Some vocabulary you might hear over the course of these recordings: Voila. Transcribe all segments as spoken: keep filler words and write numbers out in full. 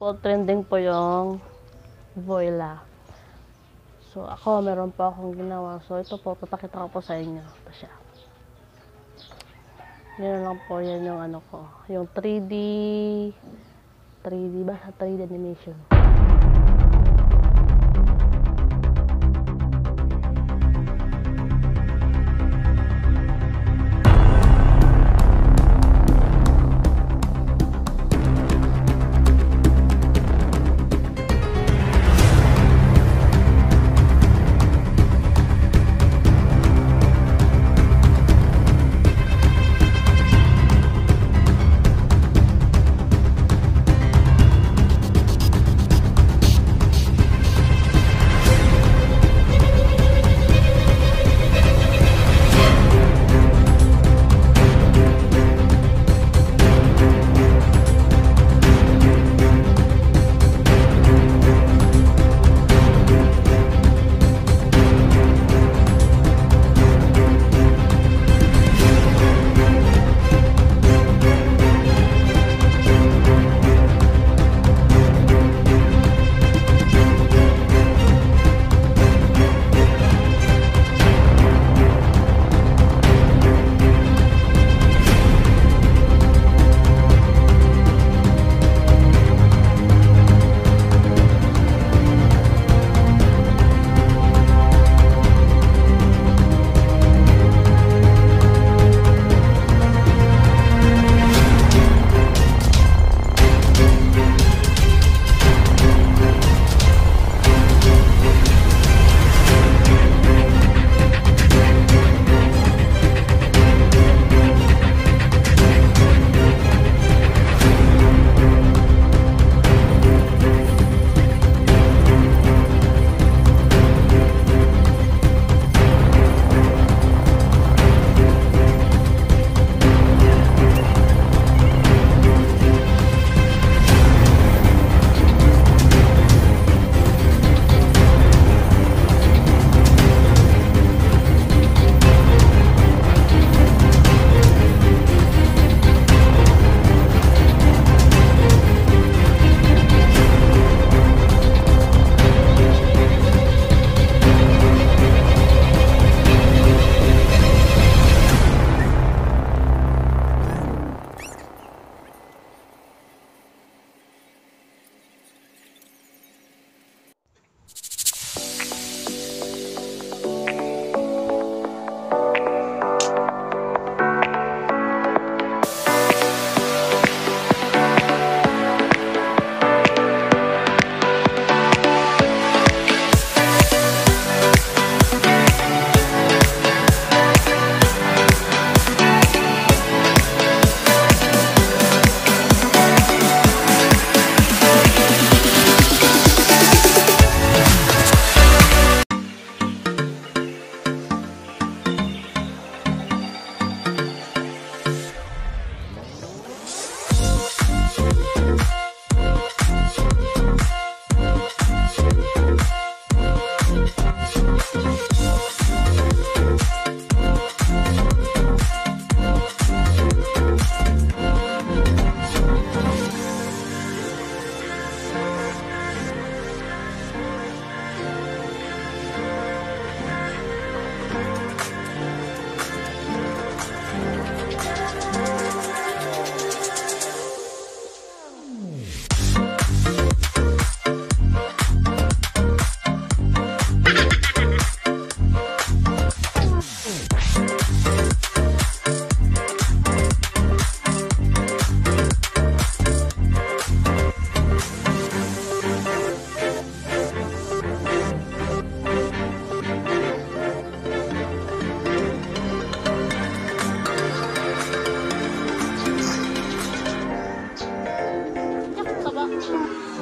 Po, trending po yung Voila. So ako, meron pa akong ginawa. So ito po, papakita ko po sa inyo. Ito siya. Yan lang po, yan yung ano ko. Yung three D, three D ba? three D animation.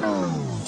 Oh.